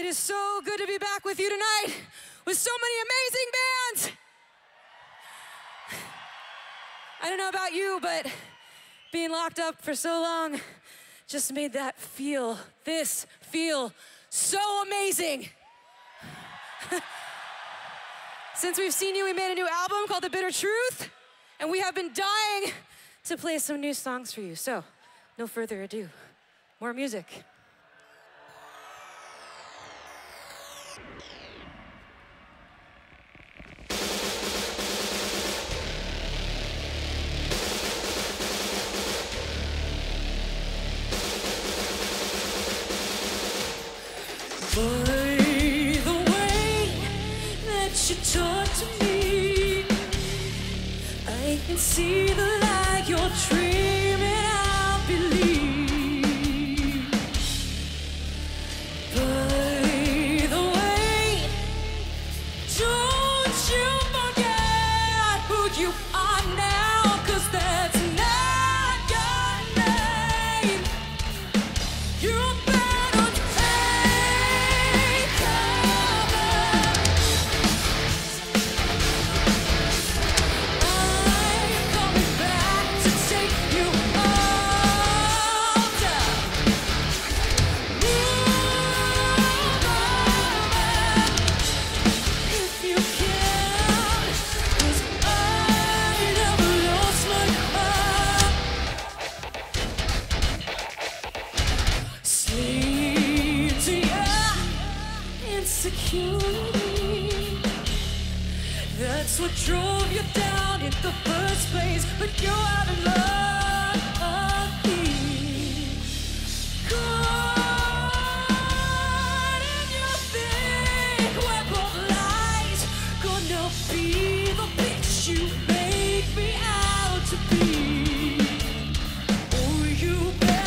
It is so good to be back with you tonight with so many amazing bands. I don't know about you, but being locked up for so long just made this feel so amazing. Since we've seen you, we made a new album called The Bitter Truth, and we have been dying to play some new songs for you. So, no further ado, more music. See the light you're dreaming, I believe. By the way, don't you forget who you are now, 'cause that's not your name. You've been unfaithful. That's what drove you down in the first place, but you haven't learned a thing. Caught in your thick web of lies, gonna be the bitch you make me out to be. Oh, you better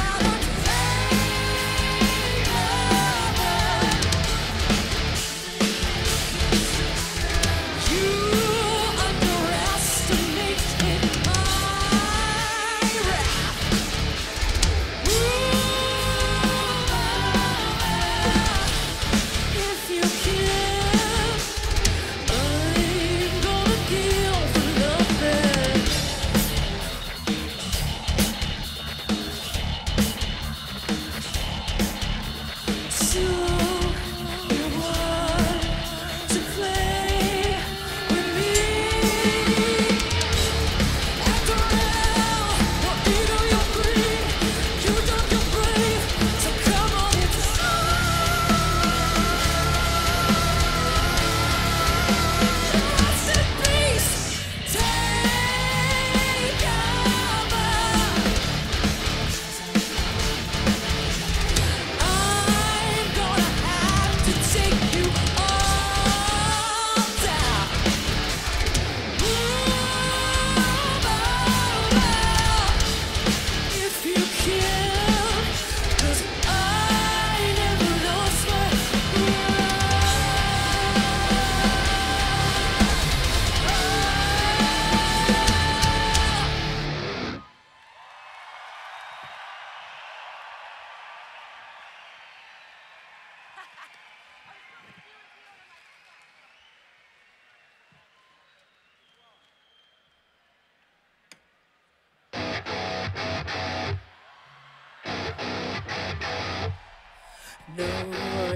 No, I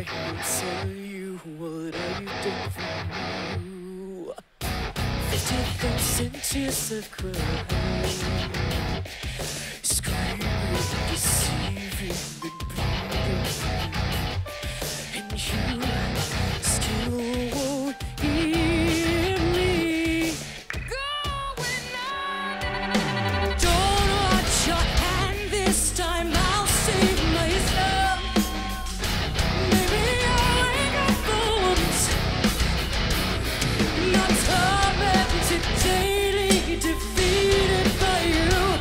can tell you what I've done for you. 50,000 tears I've cried, screaming, deceiving, and bleeding for you. And you still won't hear me. Going on. Don't watch your hand this time. I'll save myself. Daily defeated by you.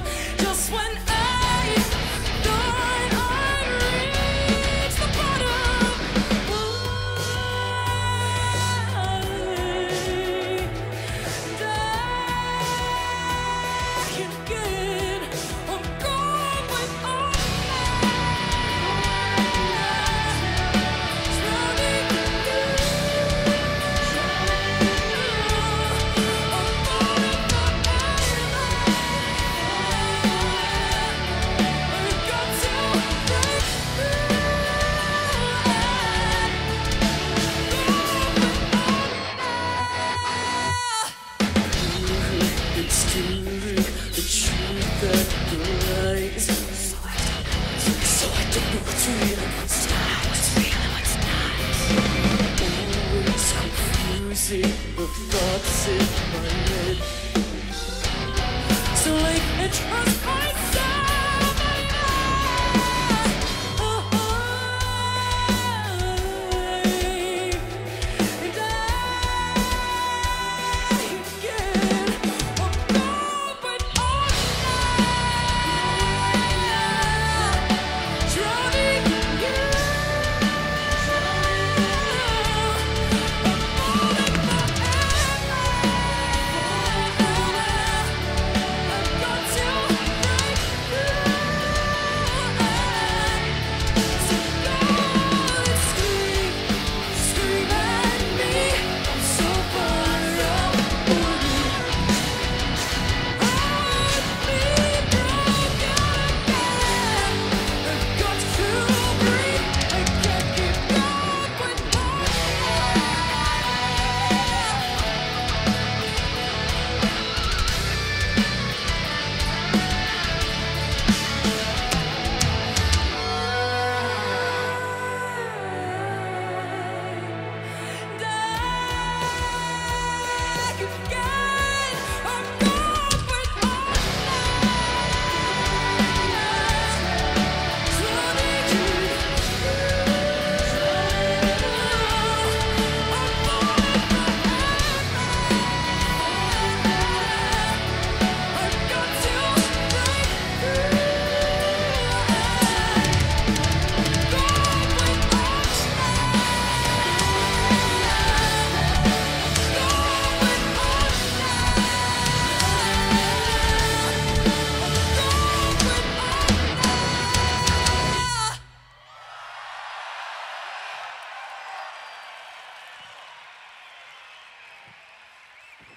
thoughts in my head. So like I trust myself,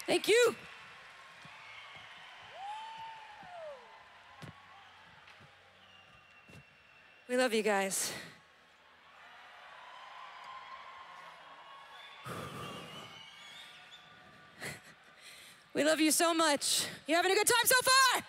thank you. We love you guys. We love you so much. You having a good time so far?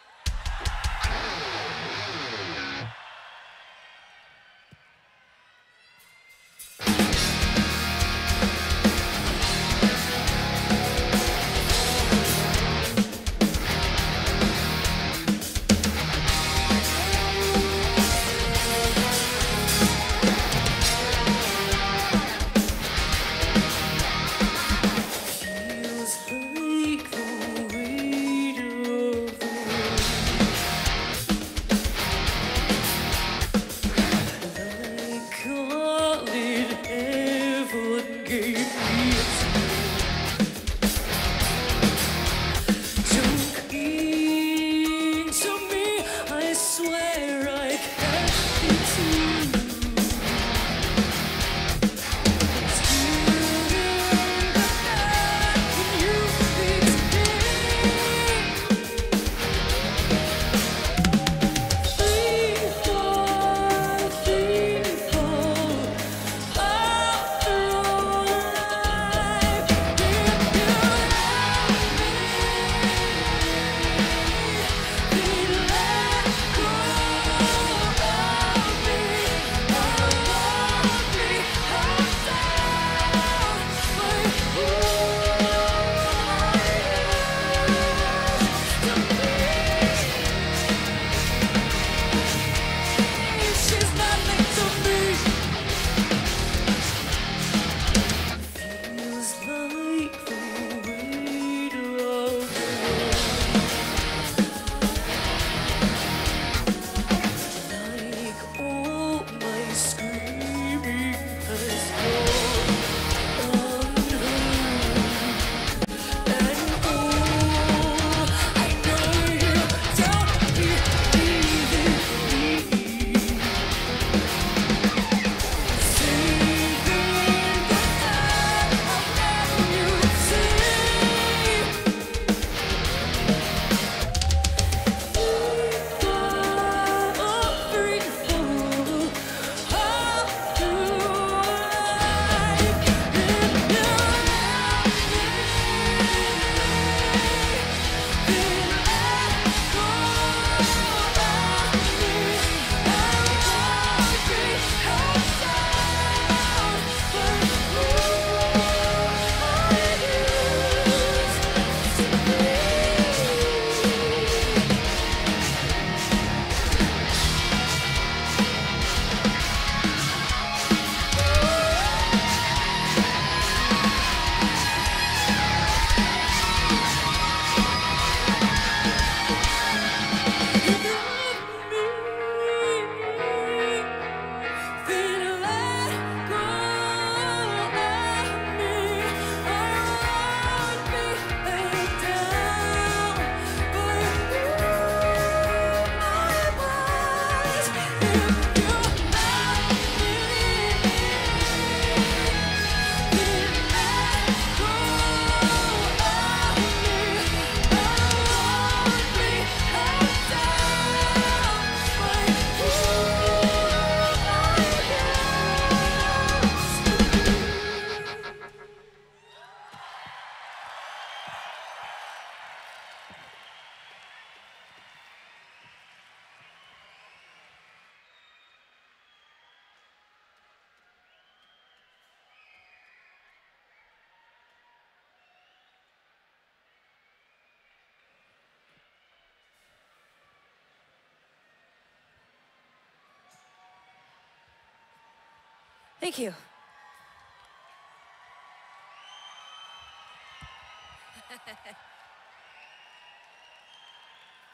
Thank you.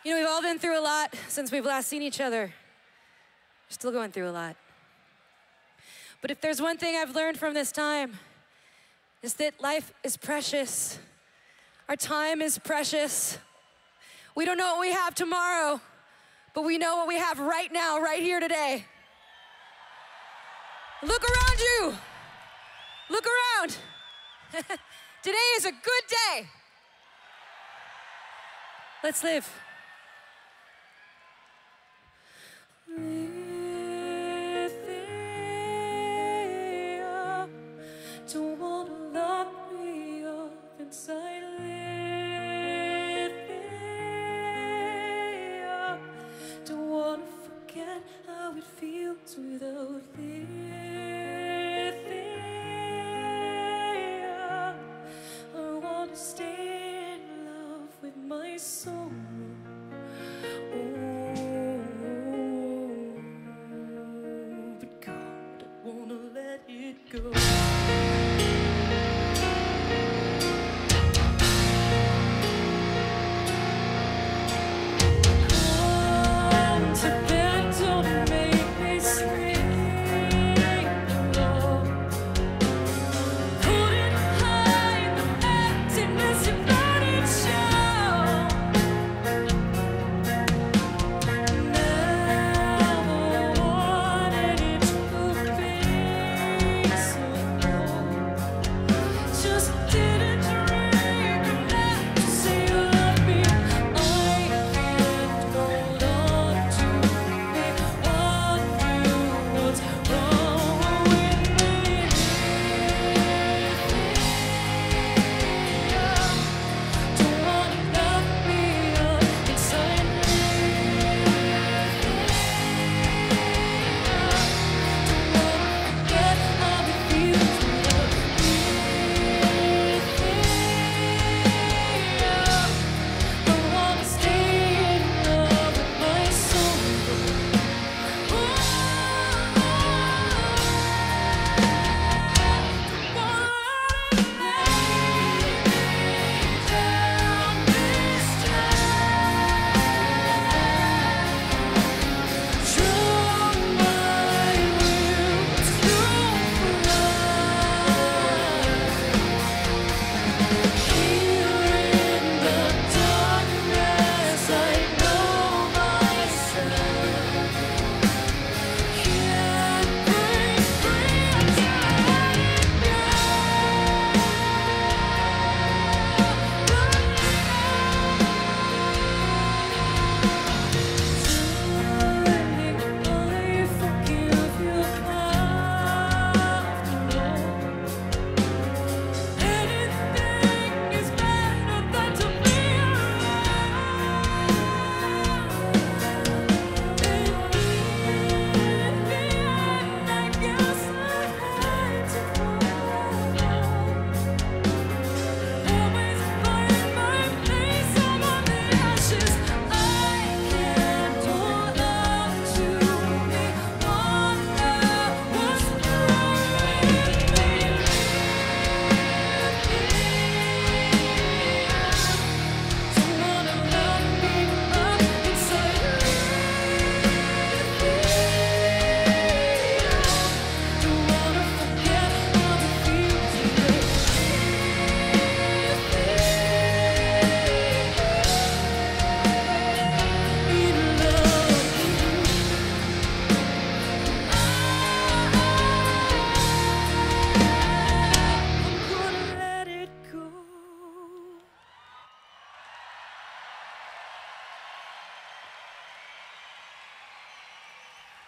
You know, we've all been through a lot since we've last seen each other. We're still going through a lot. But if there's one thing I've learned from this time, is that life is precious. Our time is precious. We don't know what we have tomorrow, but we know what we have right now, right here today. Look around you. Look around. Today is a good day. Let's live. Lithia, don't want to lock me up inside. Lithia, don't want to forget how it feels without Lithia. So but God, I wanna let it go.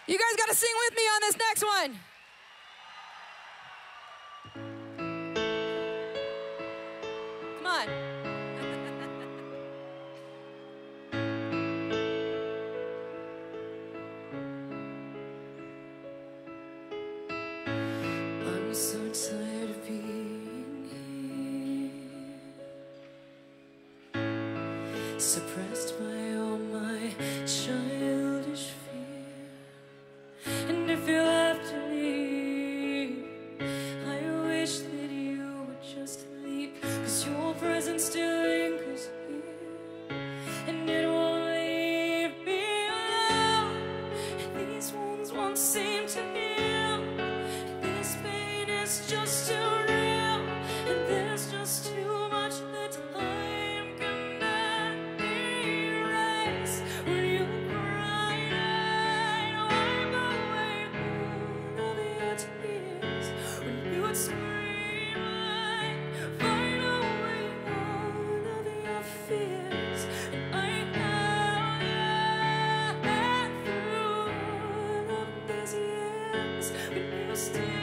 You guys gotta sing with me on this next one. Come on. I'm so tired of being here, suppressed by all my childish fears. If you have to leave, It's just too real, and there's just too much that time cannot erase. When you cried, I'd wipe away all of your tears. When you would scream, I'd find away all of your fears. And I held your hand through all of these years, but you still.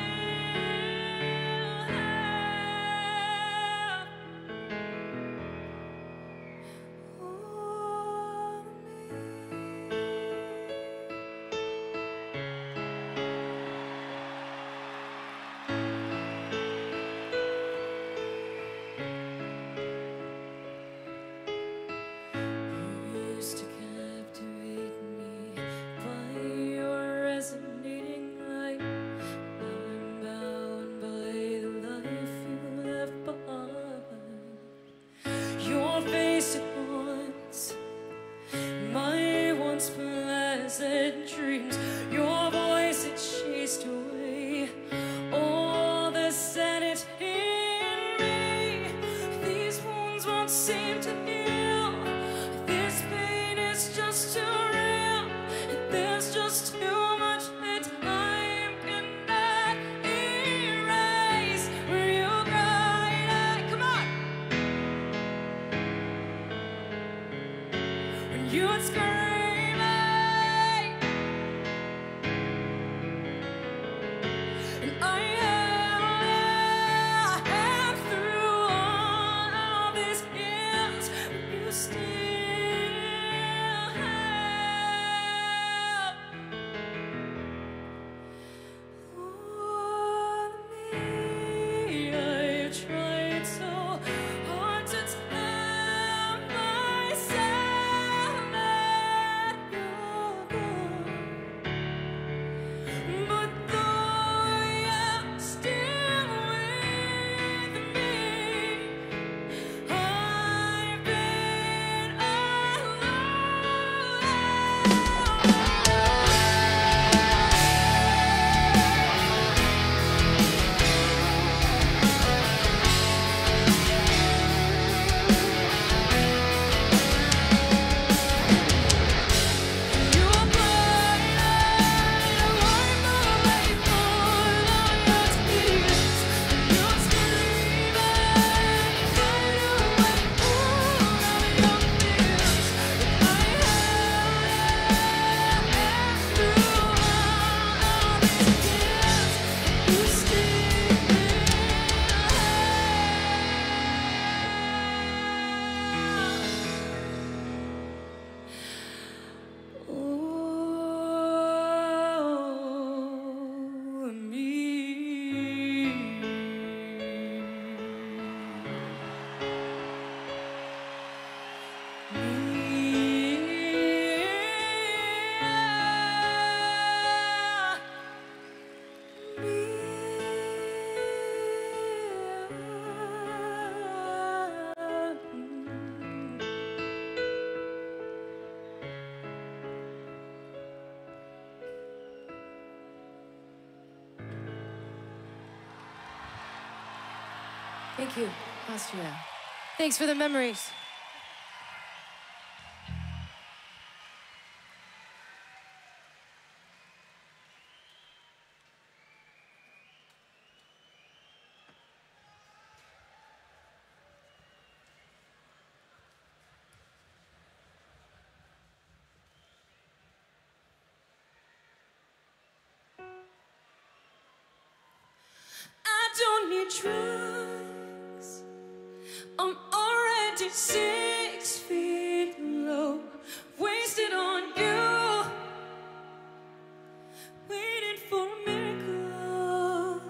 Pleasant dreams, your voice had chased away all the sadness in me. These wounds won't seem to heal. This pain is just too real. There's just too much that time cannot erase. Were you crying? Come on. When you would scream. Thank you, Austria. Thanks for the memories. I don't need truth. I'm already 6 feet low, wasted on you, waiting for a miracle.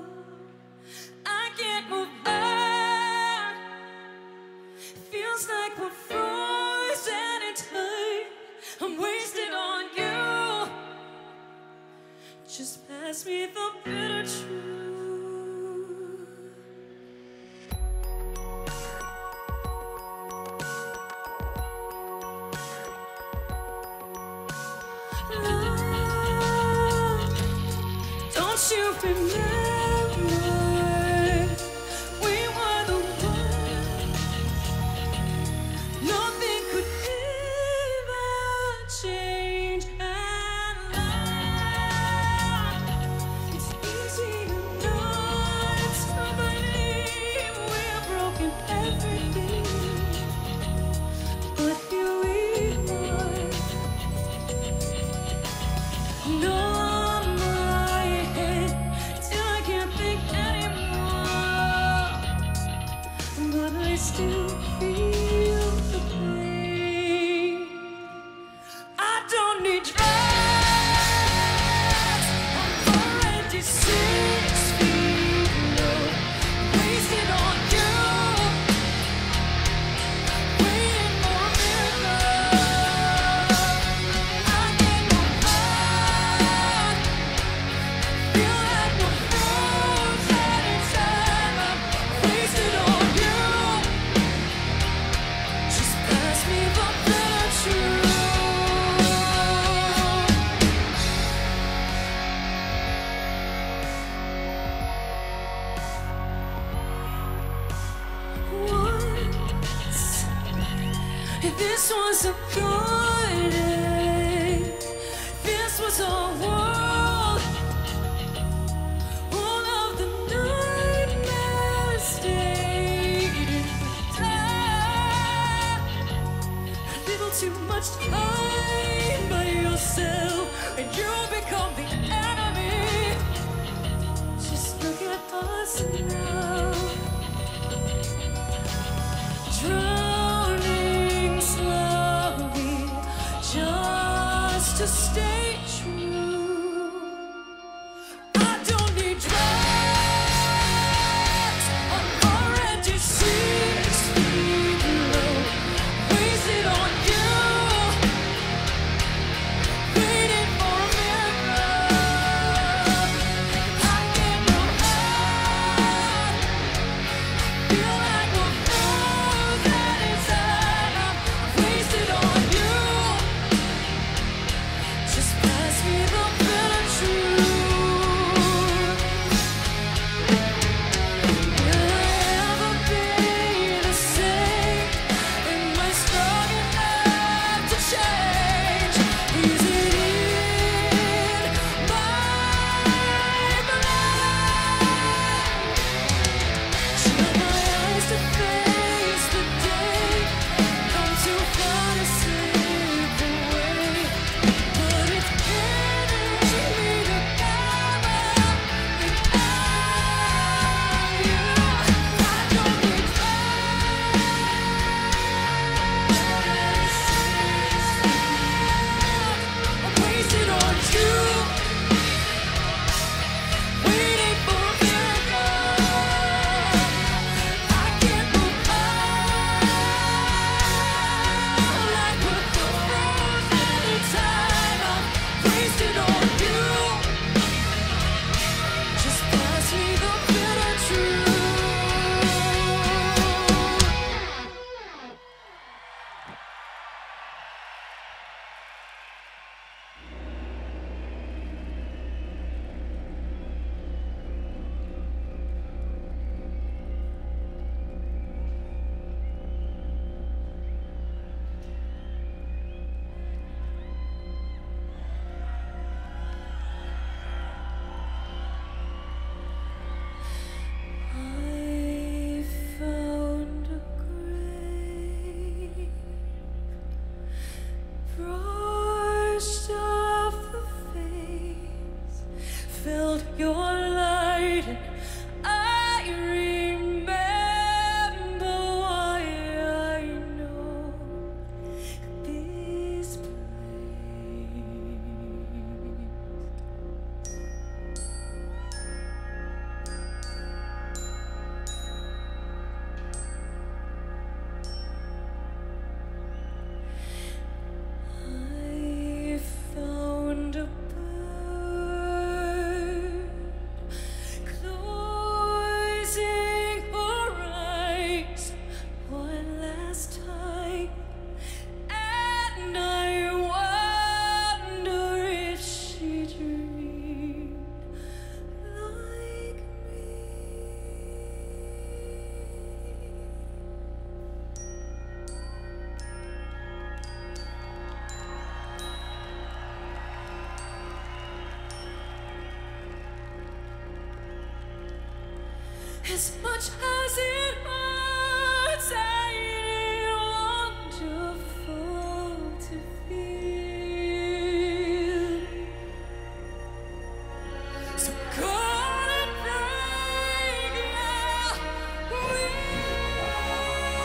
I can't move back. Feels like we're frozen in time. I'm wasted on you. Just pass me the bitter truth. Love, don't you remember? still feel the pain. I don't need drugs. I'm already 6 feet low, wasted on you, waiting for river. I get no fun, feel like no fools anytime. I'm wasted on you. Just pass me the bitter truth. Once, this was a good day. This was our world. All of the nightmares stayed in the dark. A little too much time by yourself, and you become the enemy. Just look at us now. Drowning slowly, just to stay true. I don't need drugs. I'm already 6 feet low, wasted on you, waiting for a miracle. I get no help. Feel like a fool anytime. I'm wasted on you. Just pass me the bitter truth. Will I ever be the same? Am I strong enough to change? Is it in my blood? Shut my eyes to face the day. I'm too far to slip away, but it's killing me to come up without you. I don't need friends. I'm wasted on you, waiting for a miracle. I can't move on like we're fools anytime. I'm wasted on you. Just pass me the bitter truth. I found a grave, brushed off the face, felt your light, and I remember why. I know this place. I found a bird closing her eyes one last time, and I wonder if she dreamed like me. As much as it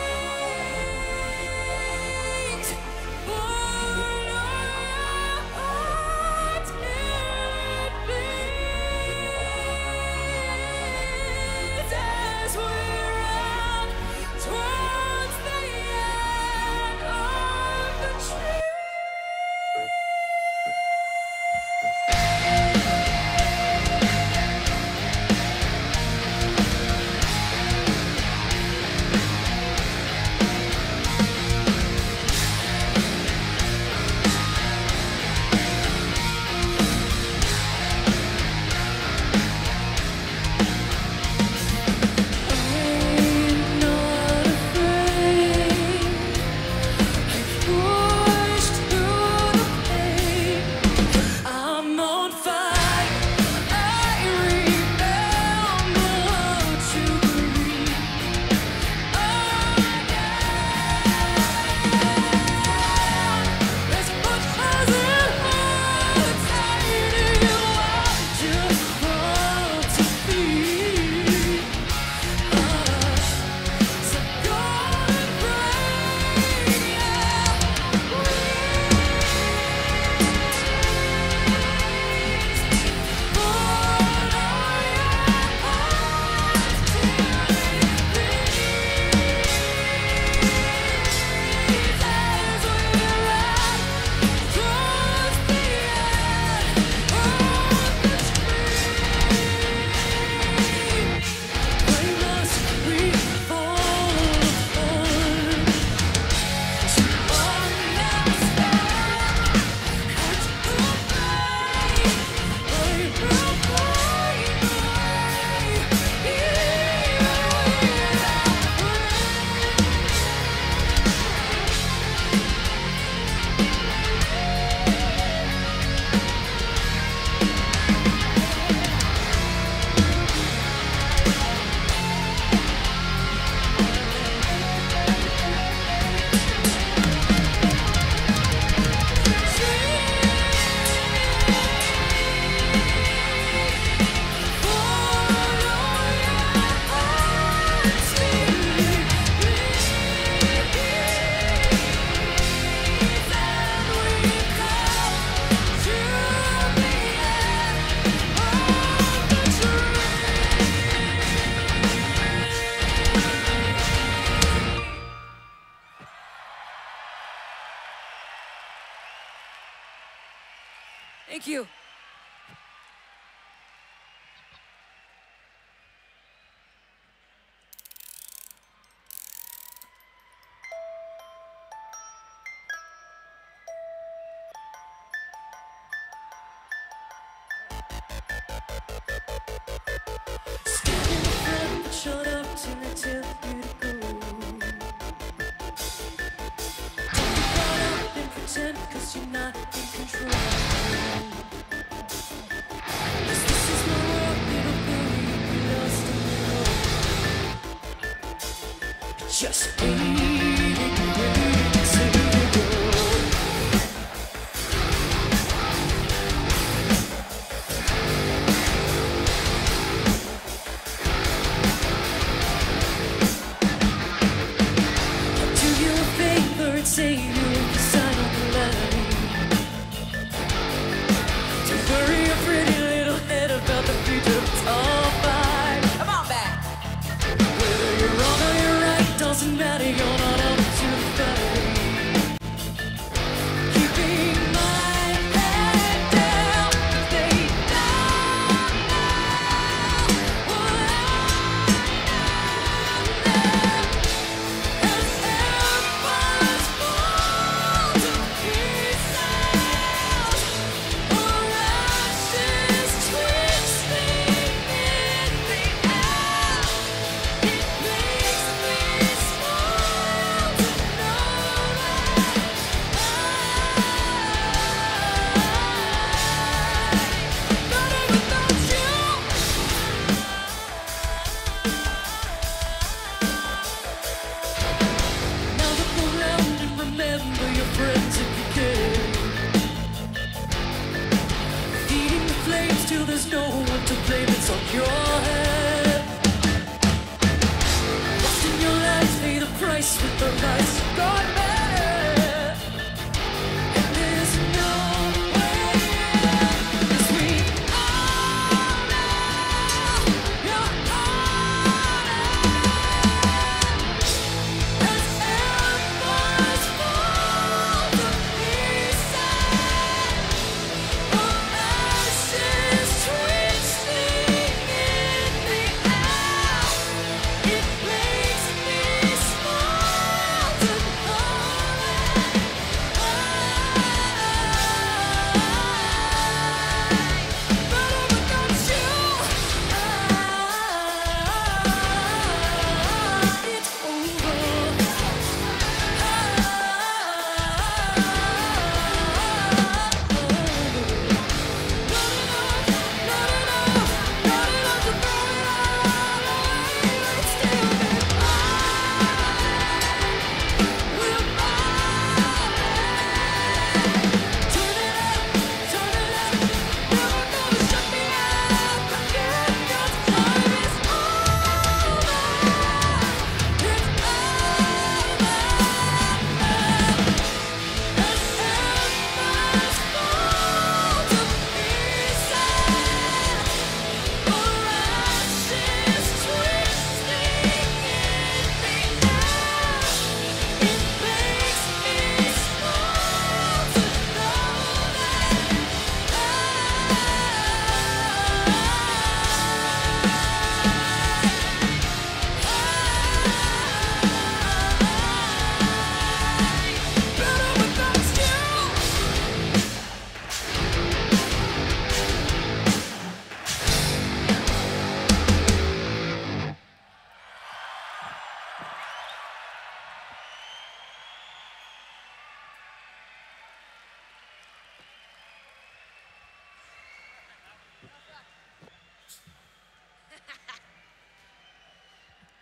hurts, I didn't want to fall to feel. So God and pray, yeah, we Thank you. Showed up to the tip, beautiful. Don't be caught up and pretend, cause you're not in control. Cause this is my world, little girl, you'll be lost in the road. Just leave it away, so you go. Say you're the sign of the line. Don't worry your pretty little head about the future, it's all fine. Come on back. Whether you're wrong or you're right, doesn't matter, you're not up to the fight. Keeping my head down, they know what I know. As there's no one to blame, it's on your head. Lost in your life, pay the price with the lies you've gone mad. And there's no way out, cause we all know you're on it. As everyone's fall to pieces, for us.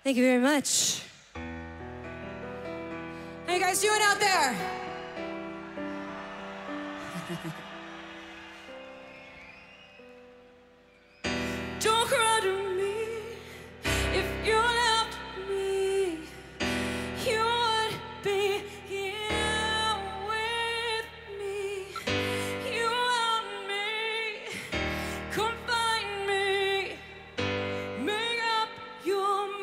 Thank you very much. How you guys doing out there? Don't cry to me if you loved me. You would be here with me. You want me? Come find me. Make up your mind.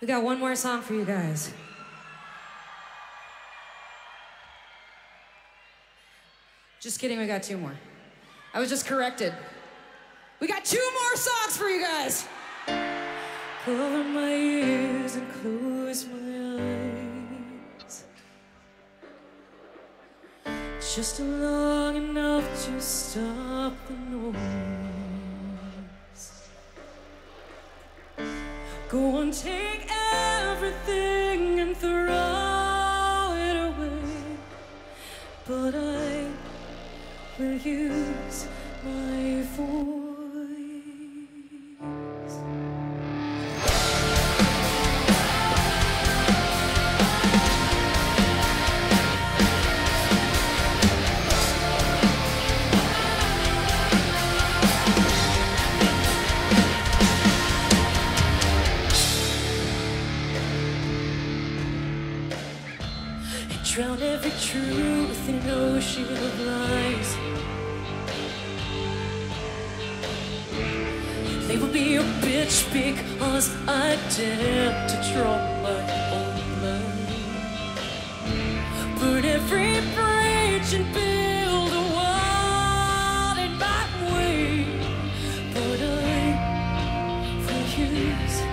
We got one more song for you guys. Just kidding, we got two more. I was just corrected. We got two more songs for you guys. Cover my ears and close my eyes, just long enough to stop the noise. Go and take everything and throw it away, but I will use my phone. Drown every truth in an ocean of lies. They will be a bitch because I dared to draw my own line. Burn every bridge and build a wall in my way, but I refuse my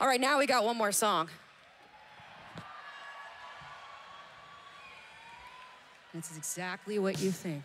All right, now we got one more song. That's exactly what you think.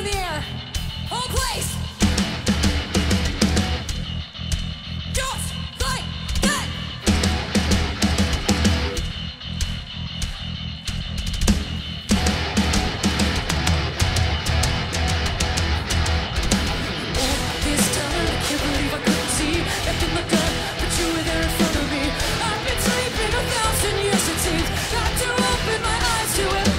in the air. Whole place. Just like that. All this time, I can't believe I couldn't see. Left in my gut, but you were there in front of me. I've been sleeping 1,000 years, it seems. Got to open my eyes to it.